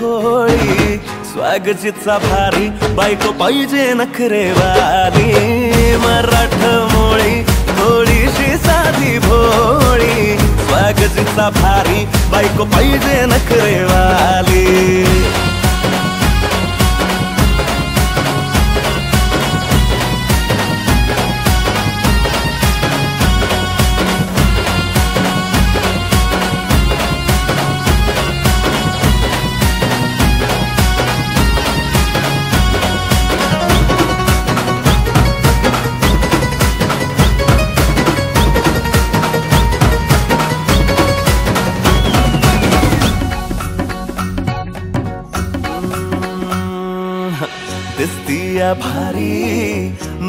भोळी स्वागतीचा भारी बायको पाहिजे नखरेवाली मराठमोळी भोळीशी साधी भोळी स्वागतीचा भारी बायको पाहिजे नखरेवाली दिसतीया भारी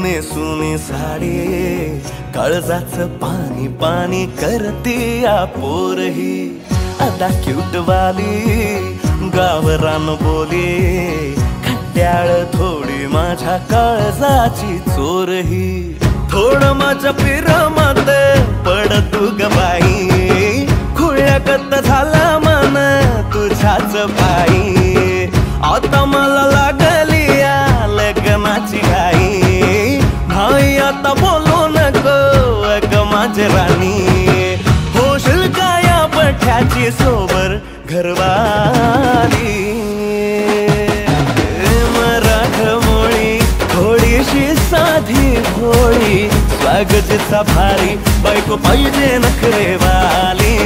नेसुनी साडी काळजाचं पाणी पाणी करतीया पोरही आता क्यूट वाली गावरान बोली खट्याळ थोडी माझ्या काळजाची चोरही थोडं माझ्या पिरमत पड तू ग बाई खुळ्यागत झाला मन तुझ्याच बाई आता मला लागली लगनाची घाई भाई आता बोलू नको अग माझे राणी होशील का या पठ्याची सोबर घरवाली मराठमोळी थोडीशी साधी भोळी स्वागतीचा भारी बायको पाहिजे नखरेवाली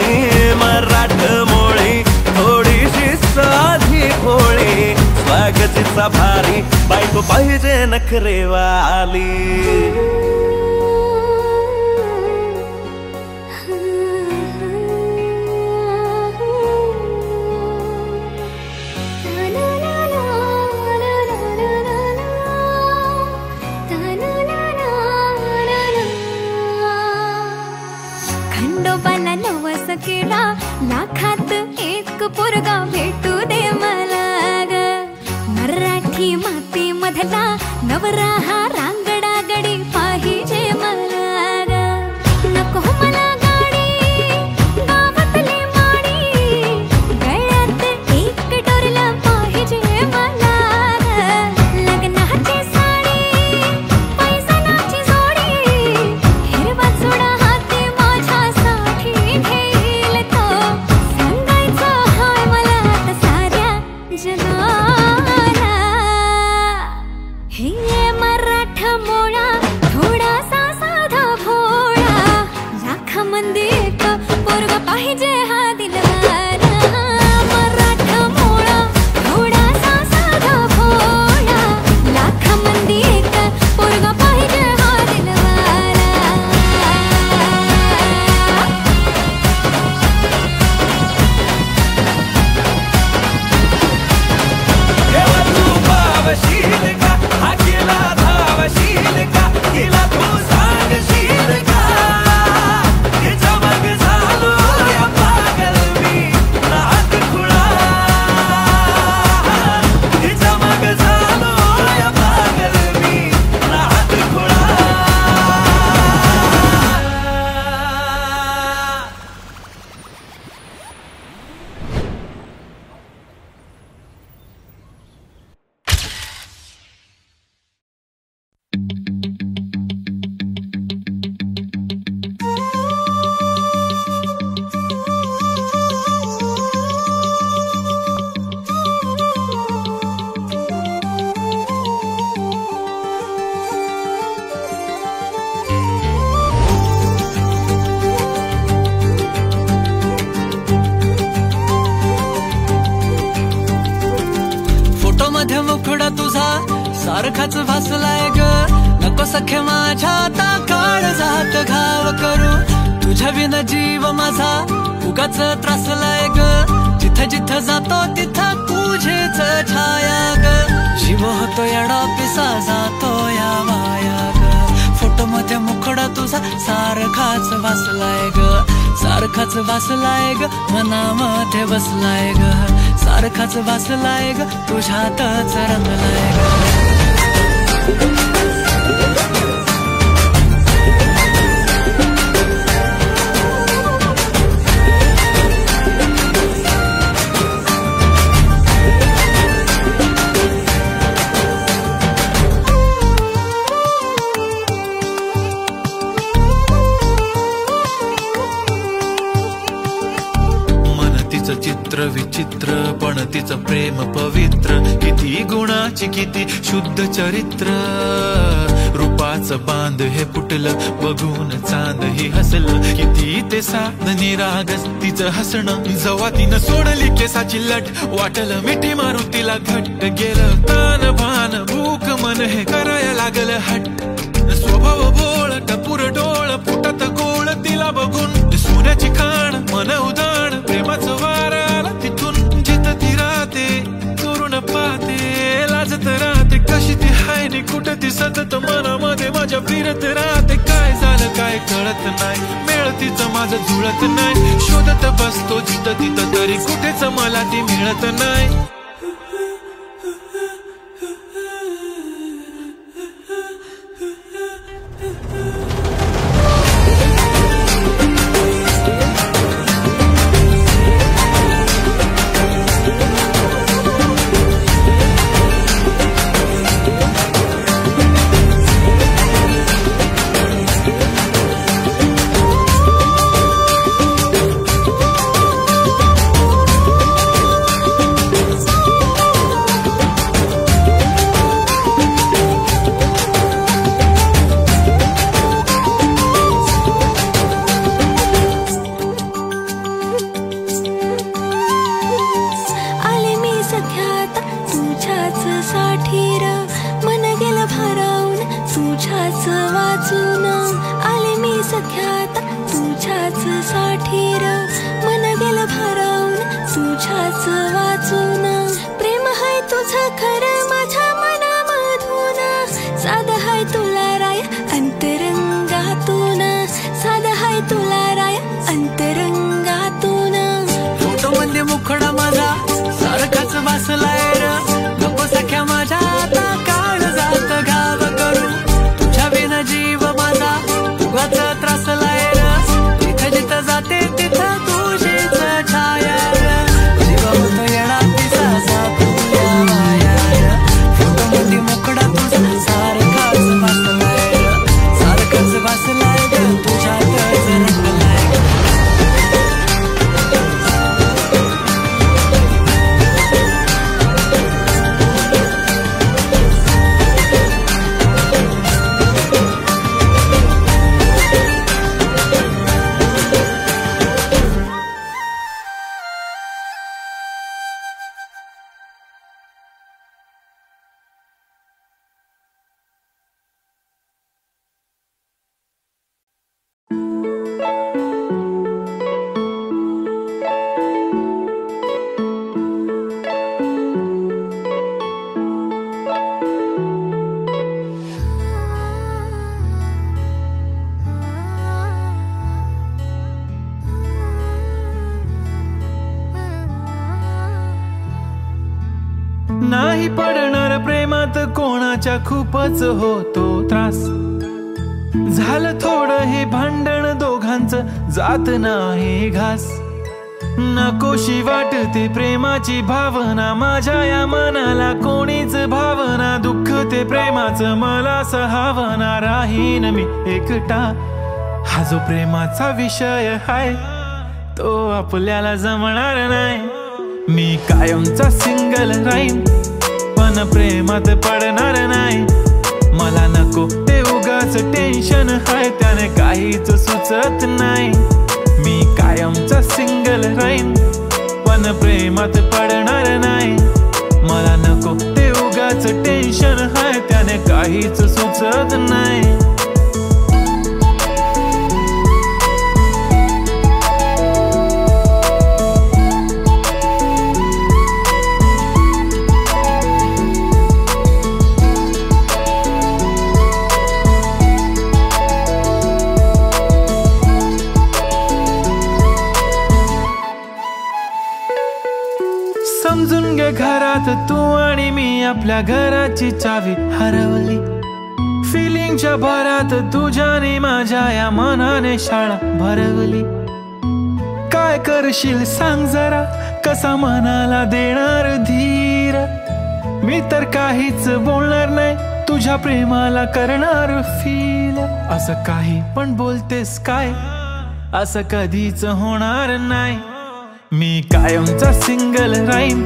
मराठमोळी थोडीशी साधी भोळी स्वागतीचा भारी बायको पाहिजे नखरेवाली खंडोबाला नवस केला लाखात एक पोरगा भेटू दे मला मराठी माती मधला नवरा हा रांगडा गडी पाहिजे मला नको मला गाडी गावातली माडी गळ्यात एक डोरला पाहिजे मला लग्नाची साडी पैसनाची जोडी हिरवा चुडा हाती माझ्यासाठी घेईल तो सांगायचं हाय मला आता साऱ्या जगाला हे मराठमोळा थोडासा साधा भोळा लाखामध्ये एक पोरगा पाहिजे हा दिलवारा मराठमोळा थोडासा साधा भोळा लाखामध्ये एक पोरगा पाहिजे हा दिलवारा सारखाच भासलाय ग नको सखे माझ्या आता काळजात घाव करू तुझ्या विना जीव माझा उगाच त्रासलाय ग जिथं जिथं जातो तिथं तुझेच छाया ग जीव होतो येडा पिसा जातो या माया ग फोटो मध्ये मुखडा तुझा सारखाच भासलाय ग सारखाच भासलाय ग मनामध्ये बसलाय ग सारखाच भासलाय ग तुझ्यातच रंगलाय ग तुझं प्रेम पवित्र, किती गुणाची किती शुद्ध चरित्र। रूपाचं बांध हे फुटलं बघून चांद हे हसलं, किती ते साध निरागस तिचं हसणं। जवा तिनं सोडली केसाची लट, वाटलं मिठी मारू तिला घट्ट। गेलं तान भान भूक मन हे करायला लागलं हट। स्वभाव भोळ टपूर डोळ फुटत गोळ, तिला बघून सोन्याची खाण मन उदाण। प्रेमाचं वार आला तिथून, जित ती राहते चोरून पाहते लाजत राहते। कशी ती हाय नि कुठं ती सतत मनामध्ये माझ्या फिरत राहते। काय झालं काय कळत नाही, मेळ तिचं माझं जुळत नाही। शोधत बसतो जिथं तिथं तरी कुठेच मला ती मिळत नाही। नाही पडणार प्रेमात कोणाच्या खूपच होतो त्रास। झालं थोडं हे भांडण दोघांचं जात नाही घास। नकोशी वाटते प्रेमाची भावना माझ्या या मनाला कोणीच भावना। दुःखते प्रेमाचं मला सहावना, राहीन मी एकटा। हा जो प्रेमाचा विषय हाय तो आपल्याला जमणार नाही। मी कायमचा सिंगल राहीन पण प्रेमात पडणार नाही। मला नको ते उगाच टेन्शन हाय, त्याने काहीच सुचत नाही। मी कायमचा सिंगल राहीन पण प्रेमात पडणार नाही। मला नको ते उगाच टेन्शन हाय, त्याने काहीच सुचत नाही। घरात तू आणि मी आपल्या घराची चावी हरवली। फिलिंगच्या भरात तुझ्याने माझ्या या मनाने शाळा भरवली। काय करशील सांग जरा, कसा मनाला देणार धीर। मी तर काहीच बोलणार नाही, तुझ्या प्रेमाला करणार फील। असं काही पण बोलतेस काय, असं कधीच होणार नाही। मी कायमचा सिंगल राहीन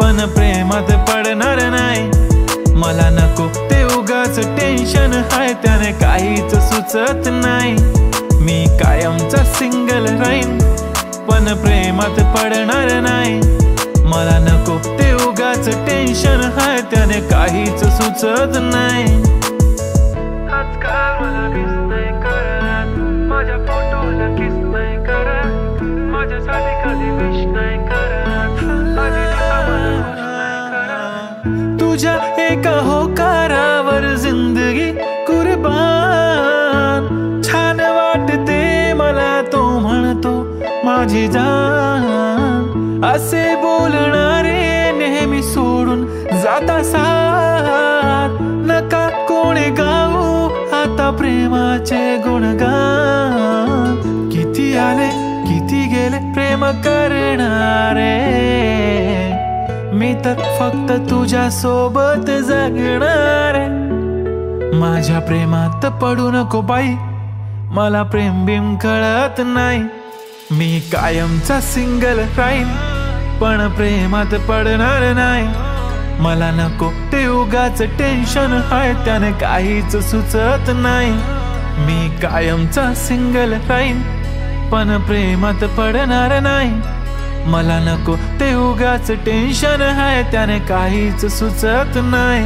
पण प्रेमात पडणार नाही। मला नको ते उगाच टेंशन हाय, त्याने काहीच सुचत नाही। मी कायमचा सिंगल राहीन पण प्रेमात पडणार नाही। मला नको ते उगाच टेंशन हाय, त्याने काहीच सुचत नाही। आजकाल मला किस नाही करत, माझ्या फोटोला किस नाही करत, माझ्यासाठी कधी विश नाही करत। तुझ्या एका होकारावर जिंदगी कुर्बान, छान वाटते मला तो म्हणतो माझी जान। असे बोलणारे नेहमी सोडून जाता साथ, नका कोणी गाऊ आता प्रेमाचे गुणगान। किती आले किती गेले प्रेम करणारे, मी तर फक्त तुझ्या सोबत जगणार। माझ्या प्रेमात पडू नको बाई, मला प्रेम बिम कळत नाही। मी कायमचा सिंगल राहीन पण प्रेमात पडणार नाही। मला नको ते उगाच टेन्शन हाय, त्याने काहीच सुचत नाही। मी कायमचा सिंगल राहीन पण प्रेमात पडणार नाही। मला नको ते उगाच टेन्शन हाय, त्याने काहीच सुचत नाही।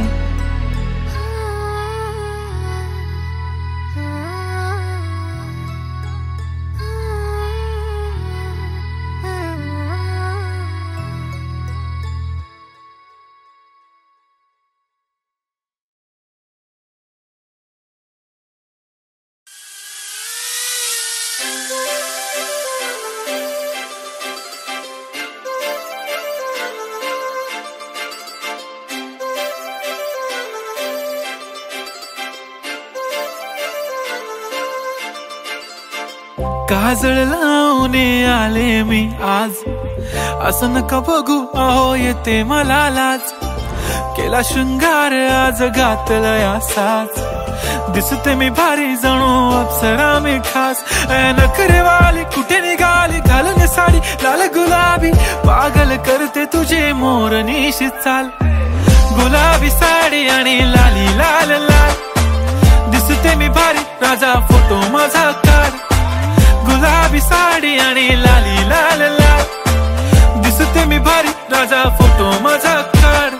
काजळ लावणे आले मी आज, असं नका बघू अहो येते मला लाज। केला शृंगार आज घातला साज, दिसते मी भारी जणू अप्सरा मी खास। नखरेवाली कुठे निघाली घालून साडी लाल गुलाबी, पागल करते तुझे मोर निशी चाल। गुलाबी साडी आणि लाली लाल लाल, दिसते मी भारी राजा फोटो माझा काढ। गुलाबी साडी आणि लाली लाल लाल, दिसते मी भारी राजा फोटो माझा काढ।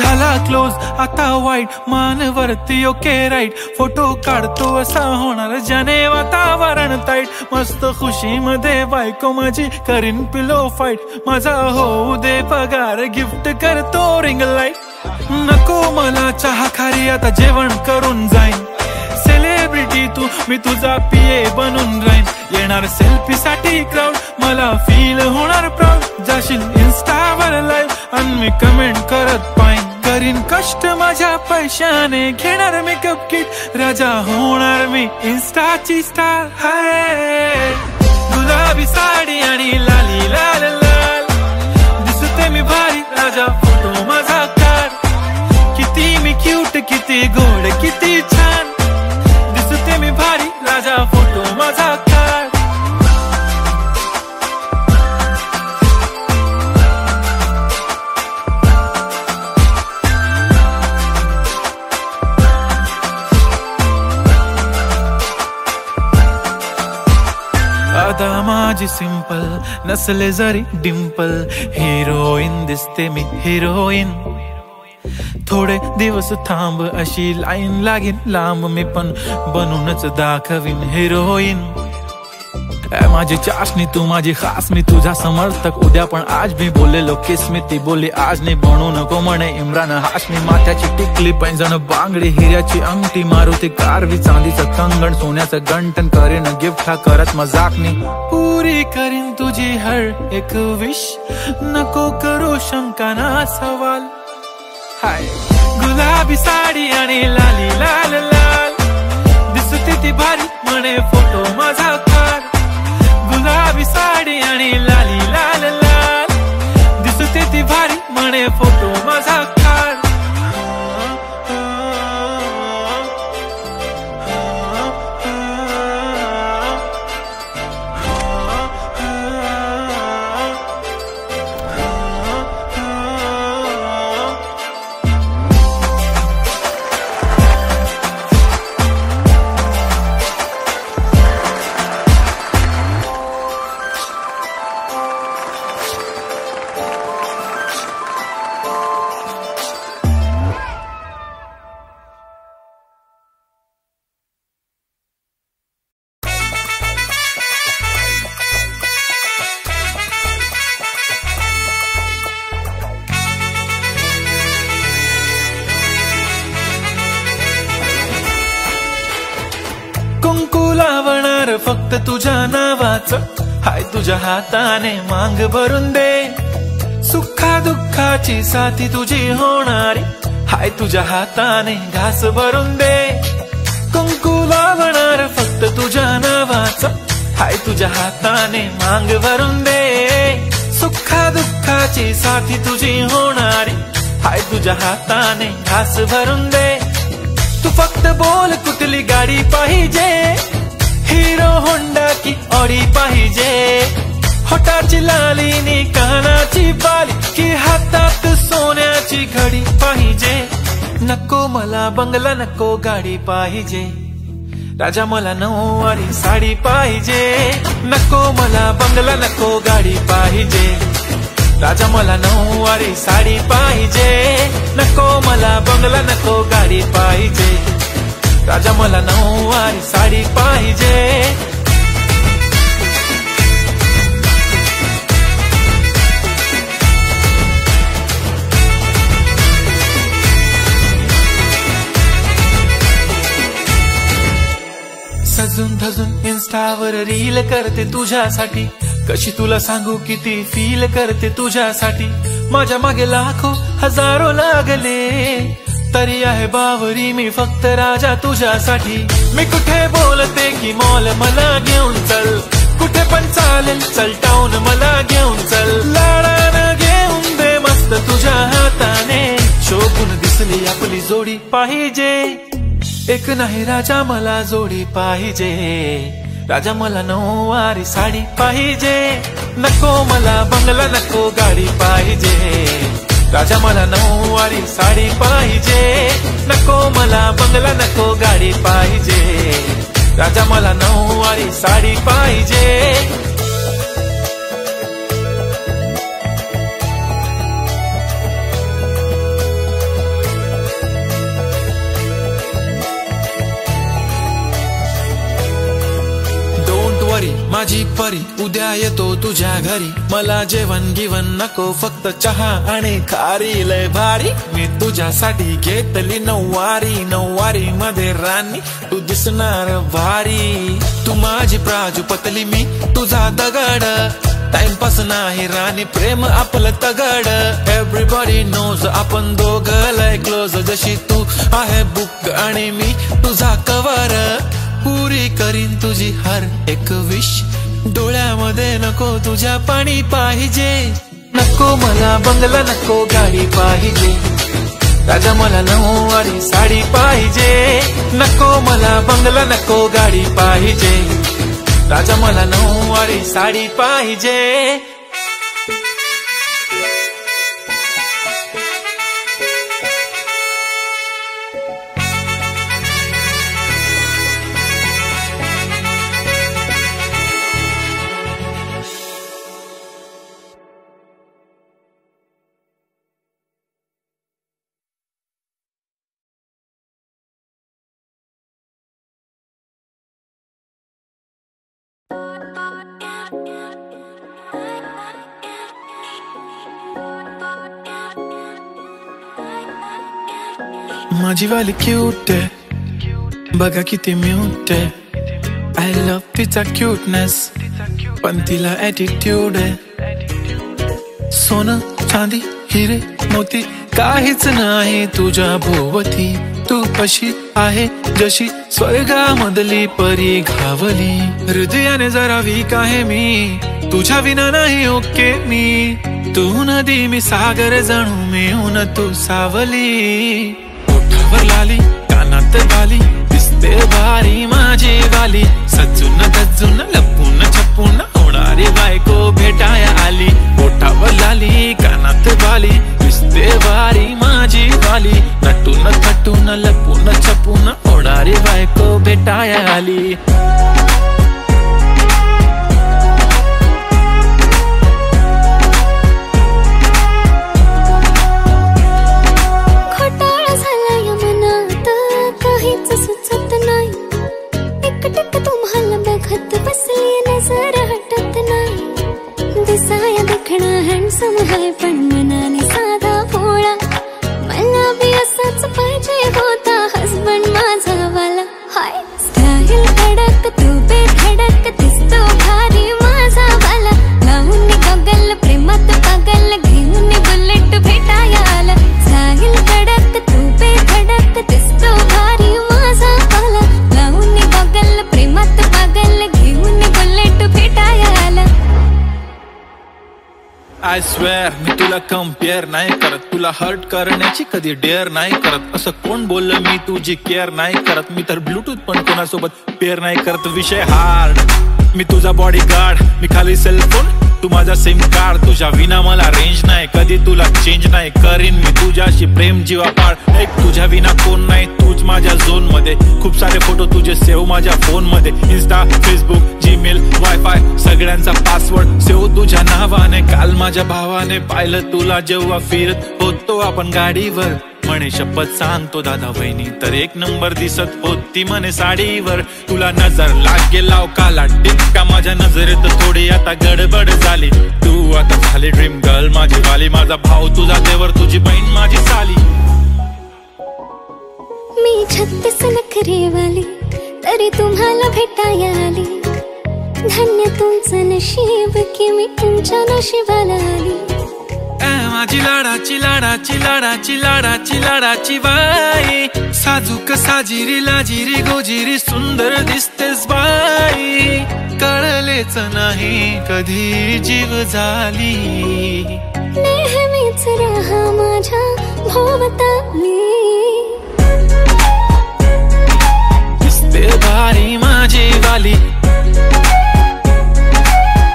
झाला क्लोज आता वाईट, मानवरती ओके राईट, फोटो काढतो असा होणार ज्याने वातावरण टाईट। मस्त खुशी मध्ये बायको माझी करीन पिलो फाईट, माझा होऊ दे पगार गिफ्ट करतो रिंग लाईट। नको मला चहा खारी आता जेवण करून जाईन, सेलिब्रिटी तू मी तुझा पिये बनून राहीन। येणार सेल्फी साठी क्राऊड, मला फील होणार प्राऊड, जाशील इन्स्टावर लाईव्ह आणि मी कमेंट करत पाहिन। करीन कष्ट माझ्या पैशाने, घेणार मेकअप किट, राजा होणार मी इन्स्टाची स्टार हाय। गुलाबी साडी आणि लाली लाल लाल, दिसते मी भारी राजा फोटो माझा काढ। किती मी क्यूट किती गोड किती छान, दिसते मी भारी राजा फोटो माझा काढ। आता माझी सिंपल नसले जरी डिंपल, हिरोईन दिसते मी हिरोईन। थोडे दिवस थांब अशी लाईन लागेन लांब, मी पण बनूनच दाखवीन हिरोईन। माझी चाशनी तू माझी खास, मी तुझा समर्थक उद्या पण आज। मी बोलेलो किस मी, ती बोली आज नाही, बनू नको म्हणे इम्रान हाशमी। माथ्याची टिकली पैंजण बांगडी, हिऱ्याची अंगठी, मारुती कारवी, चांदीचं कंगण, सोन्याचं गंठण। करेन गिफ्ट हा करत मजाकनी, पुरी करीन तुझी हर एक विश, नको करू शंका ना सवाल हाय। गुलाबी साडी आणि लाली लाल लाल, दिसते ती भारी म्हणे फोटो माझा काढ। गुलाबी साडी आणि लाली लाल लाल, दिसते ती भारी मने फोटो मजाकार फक्त तुझ्या नावाचं हाय तुझ्या हाताने मांग भरून दे, सुखा दुःखाची साथी तुझी होणारी हाय तुझ्या हाताने घास भरून दे। कुंकू लावणार फक्त तुझ्या नावाचं हाय तुझ्या हाताने मांग भरून दे, सुखा दुःखाची साथी तुझी होणारी हाय तुझ्या हाताने घास भरून दे। तू फक्त बोल कुठली गाडी पाहिजे, हीरो होंडा की ओरी पाहिजे, होटाची लाली नी कानाची बाली की हातात सोन्याची घडी पाहिजे। नको मला बंगला नको गाडी पाहिजे, राजा मला नऊवारी साडी पाहिजे। नको मला बंगला नको गाडी पाहिजे, राजा मला नऊवारी साडी पाहिजे। नको मला बंगला नको गाडी पाहिजे, राजा मला नऊवारी साडी पाहिजे। सजून धजून इन्स्टावर रील करते तुझ्यासाठी, कशी तुला सांगू किती फील करते तुझ्यासाठी। माझ्या मागे लाखो हजारो लागले तरी आहे बावरी मी फक्त राजा तुझ्यासाठी। मी कुठे बोलते की मॉल मला घेऊन चल, कुठे पण चालेल चल टाऊन मला घेऊन चल। लाडाना घेऊन दे मस्त तुझ्या हाताने, शोभून दिसली आपली जोडी पाहिजे। एक नाही राजा मला जोडी पाहिजे, राजा मला नऊवारी साडी पाहिजे। नको मला बंगला नको गाडी पाहिजे, राजा मला नऊवारी साडी पाहिजे। नको मला बंगला नको गाडी पाहिजे, राजा मला नऊवारी साडी पाहिजे। माझी परी उद्या येतो तुझ्या घरी, मला जेवण गिवण नको फक्त चहा आणि खारी लय भारी। मी तुझ्यासाठी घेतली नऊवारी, नऊवारी मध्ये राणी तू दिसणार भारी। तू माझी प्राजपतली मी तुझा दगड, टाइमपास नाही राणी प्रेम आपलं तगड। एव्हरीबॉडी नोज आपण दोघं लय क्लोज, जशी तू आहे बुक आणि मी तुझा कवर। पुरी करीन तुझी हर एक विश, डोळ्यामध्ये नको तुझ्या पाणी पाहिजे। नको मला बंगला नको गाडी पाहिजे, राजा मला नऊवारी साडी पाहिजे। नको मला बंगला नको गाडी पाहिजे, राजा मला नऊवारी साडी पाहिजे। माझी वाली क्यूट आहे बघा किती म्यूट आहे, आय लव्ह तिचा क्यूटनेस पण तिला ॲटिट्यूड आहे। सोनं चांदी हिरे मोती काहीच नाही तुझ्या भोवती, तू अशी आहे जशी स्वर्गामधली परी घावली. हृदयाने जरा वीक आहे मी, तुझ्या विना नाही ओके मी. तू नदी मी सागर, जणू मिळून तू सावली. ओठावर लाली, कानात बाली, दिसते भारी माझी वाली. सजून धजून लपून छपून होणारी बायको भेटाया आली. ओठावर लाली, कानात बाली, दिसते भारी माझी वाली. नटून थटून लपून छपून होणारी बायको भेटाया आली. I swear मी तुला कंपेअर नाही करत, तुला हर्ट करण्याची कधी डेअर नाही करत. असं कोण बोललं मी तुझी केअर नाही करत. मी तर ब्लूटूथ पण कोणासोबत पेअर नाही करत. विषय हार्ड, मी तुझा बॉडी गार्ड, मी खाली सेलफोन तू माझा सिम कार्ड. तुझ्या विना मला रेंज नाही, कधी तुला चेंज नाही. करीन मी तुझ्याशी प्रेम जीवापाड, एक तुझ्या विना कोण नाही. तूच माझ्या झोन मध्ये, खूप सारे फोटो तुझे सेव्ह माझ्या फोन मध्ये. इन्स्टा, फेसबुक, जीमेल, वायफाय सगळ्यांचा पासवर्ड सेव्ह तुझ्या नावाने. काल माझ्या भावाने पाहिलं तुला जेव्हा फिरत होतो आपण गाडीवर. म्हणे शपथ सांगतो दादा वहिनी तर एक नंबर दिसत होती म्हणे साडीवर. तुला नजर लागेल लाव काला टिपका, माझ्या नजरेत थोडी आता गडबड झाली. तू आता झाली ड्रीम गर्ल माझी वाली, माझा भाऊ तुझा देवर, तुझी बहीण माझी साली. मी 36 नखरे वाली तरी तुम्हाला भेटाया आली. धन्य तुमचं नशीब की मी तुमच्या नशिबाला आली. माझी लाडाची लाडाची लाडाची लाडाची लाडाची बाई, साजूक साजिरी लाजिरी गोजिरी सुंदर दिसतेस बाई. कळलेच नाही कधी जीव झाली, नेहमीच राहा माझ्या भोवताली. दिसते भारी माझी वाली,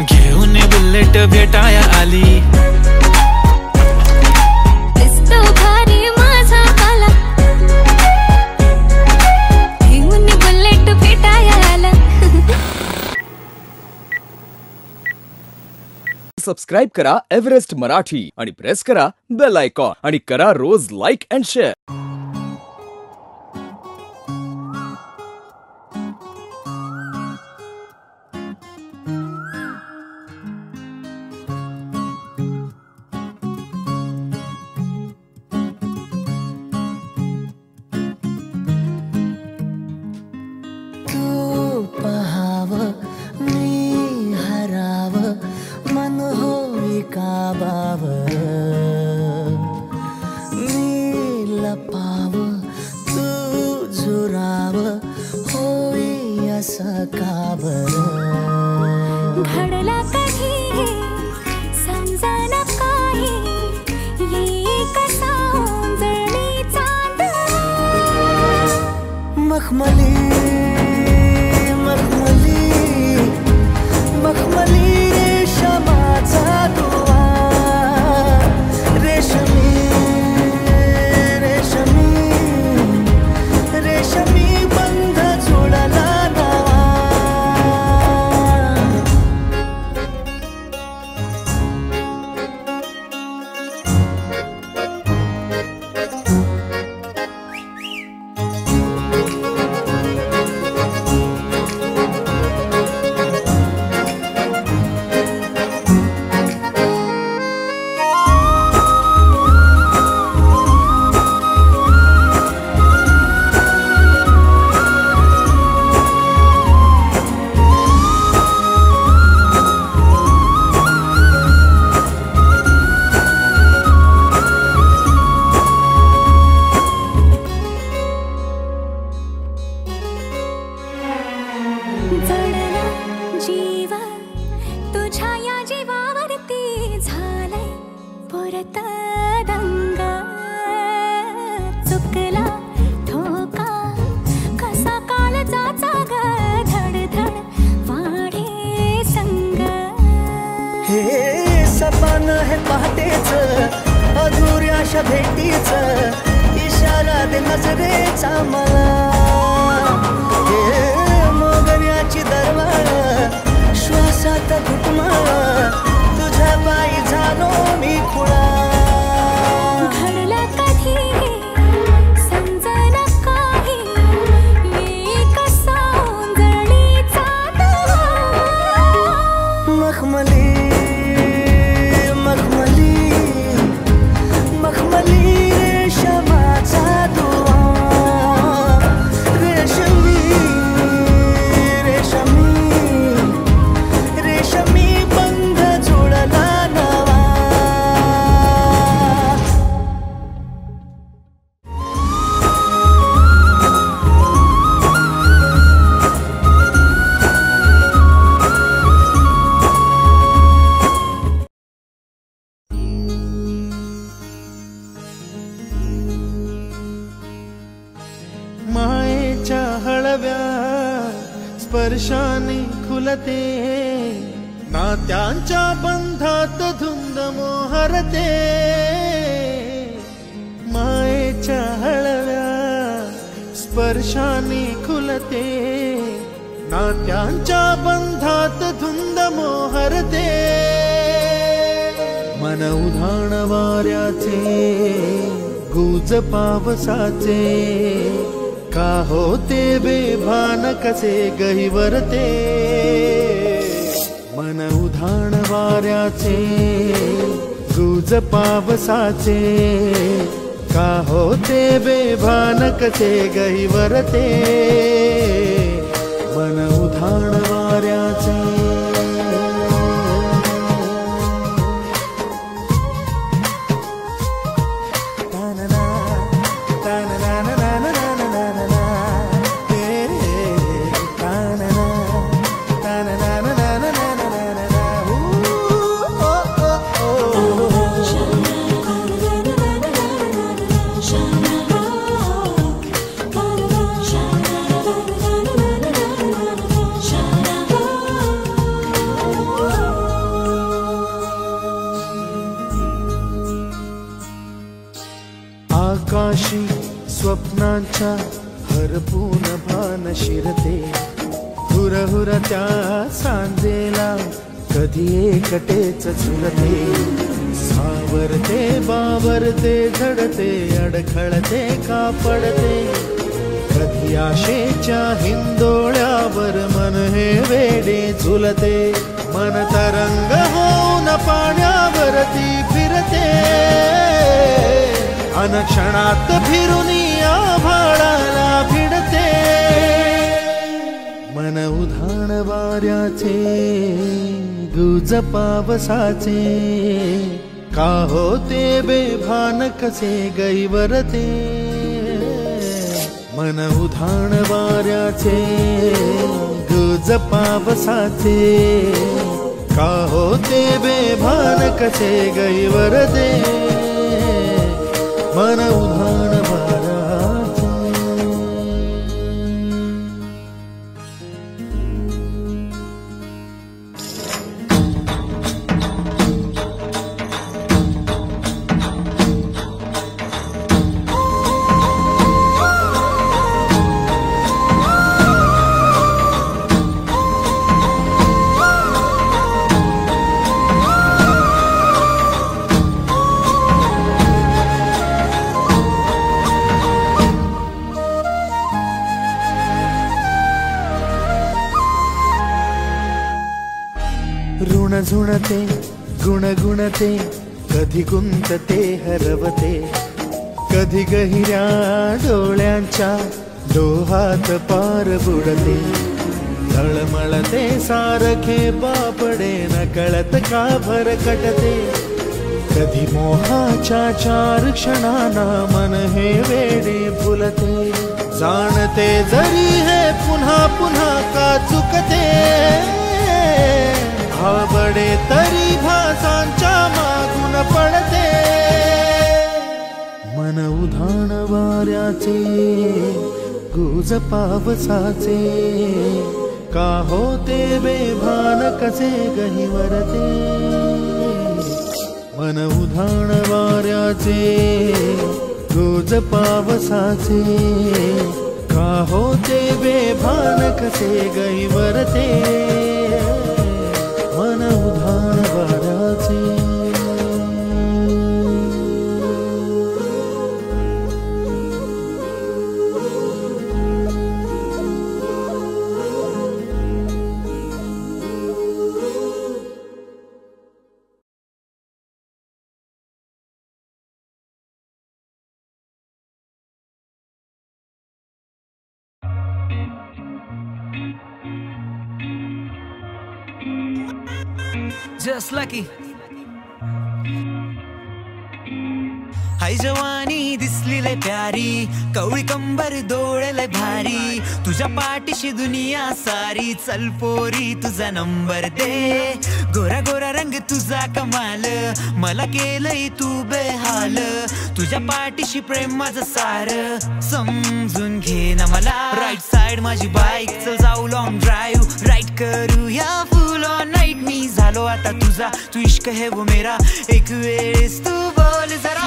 घेऊन बुलेट भेटाया आली. सबस्क्राइब करा एव्हरेस्ट मराठी आणि प्रेस करा बेल आयकॉन आणि करा रोज लाईक अँड शेअर. नजरेचा मला मोगऱ्याची दरवळ श्वासात घुटमाळा तुझ्या पायी झालो मी खुळा स्पर्शाने खुलते नात्यांच्या बंधात धुंद मोहरते मायेच्या हळव्या स्पर्शाने खुलते नात्यांच्या बंधात धुंद मोहरते मन उधाण वाऱ्याचे गुंज पावसाचे का होते बेभान कसे गहिवरते मन उधाण वाऱ्याचे गुंज पावसाचे का होते बेभान कसे गहिवरते मन उधाण वाऱ्याचे आकाशी स्वप्नांचा हरपून भान शिरते हुरहुर त्या सांजेला कधी एकटेच झुलते सावरते बावरते झडते अडखळते कापडते कधी आशेच्या हिंदोळ्यावर मन हे वेडे झुलते मन तरंग होऊन पाण्यावरती फिरते अन क्षणात फिरुनी आभाळाला भिडते मन उधाण वाऱ्याचे गुंज पावसाचे का होते बेभान कसे गहिवरते मन उधाण वाऱ्याचे गुंज पावसाचे का होते बेभान कसे गहिवरते मन उधाण वाऱ्याचे झुणते गुणगुणते कधी गुंतते हरवते कधी गहिऱ्या डोळ्यांच्या डोहात पार बुडते तळमळते सारखे बापडे नकळत का भरकटते कधी मोहाच्या चार क्षणांना मन हे वेडे फुलते जाणते जरी हे पुन्हा पुन्हा का चुकते आवडे तरी भासांच्या मागून पडते मन उधाण वाऱ्याचे गुंज पावसाचे का होते बेभान कसे गहिवरते मन उधाण वाऱ्याचे रोज पावसाचे का होते बेभान कसे गैवरते मन उधाण वाराचे Just lucky. हाय जवानी दिसलीले प्यारी कवळी कंबर डोळेले भारी तुझ्या पाठीशी दुनिया सारी चल पोरी तुझा नंबर दे गोरा गोरा रंग तुझा कमाल मला केलंय तू बेहाल तुझ्या पाठीशी प्रेम माझं सार समजून घे ना मला राइट साइड माझी बाइक चल जाऊ लॉन्ग ड्राइव राइड करूया फुल ऑन नाइट मी झालो आता तुझा तू इश्क है वो मेरा एक वेळेस तू बोल जरा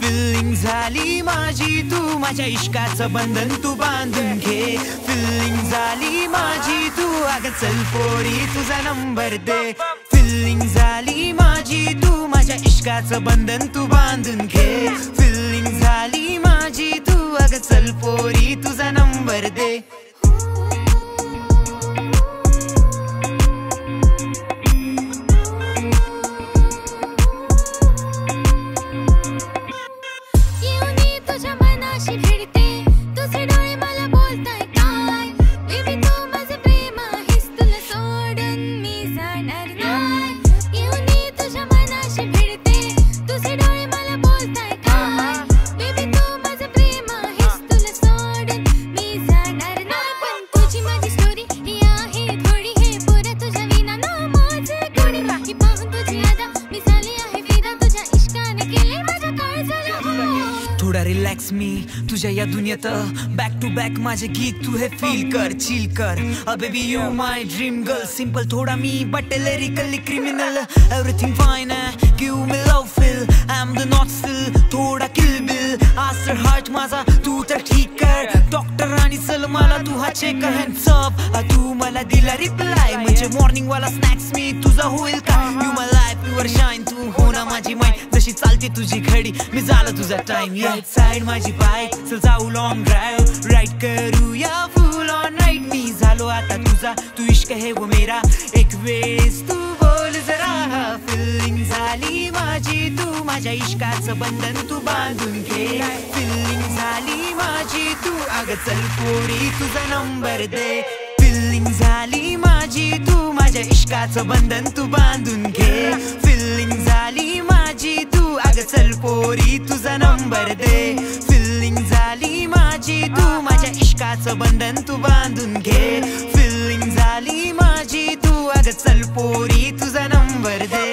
फीलिंग झाली माझी तू माझ्या इश्काचं बंधन तू बांधून घे फीलिंग झाली माझी तू अगं चल पोरी तुझा नंबर दे फीलिंग झाली माझी तू माझ्या इश्काचं बंधन तू बांधून घे फीलिंग झाली माझी तू अगं चल पोरी तुझा नंबर दे या दुनियात बैक टू बैक माझे गीत तू है फील कर चिल कर baby you my dream girl simple थोड़ा मी but lyrically criminal everything fine है give me love feel I am the not still थोड़ा किल बिल आस्टर हार्ट माझा तू तर ठीक कर डॉक्टर आणि चल मला तू हा चेक कर हैंड्स अप तू मला दिला रिप्लाय म्हणजे मॉर्निंग वाला स्नॅक्स मी तुझा होईल का you my life your shine तू हो ना माझी माय जशी चालती तुझी घडी मी झालं तुझा टाइम राइट साइड माझी बाइक चल जाऊ लॉन्ग ड्राइव राइड करूया फुल ऑन नाइट मी झालो आता तुझा तू इश्क है वो मेरा एक वेळेस तू बोल जरा फीलिंग झाली माझी तू माझ्या इश्काचं बंधन तू बांधून घे फीलिंग झाली माझी तू अगं चल पोरी तुझा नंबर दे फीलिंग झाली माझी तू माझ्या इश्काचं बंधन तू बांधून घे फीलिंग झाली माझी तू अगं चल पोरी तुझा नंबर दे फीलिंग झाली माझी तू माझ्या इश्काचं बंधन तू बांधून घे फीलिंग झाली माझी तू अगं चल पोरी तुझा नंबर दे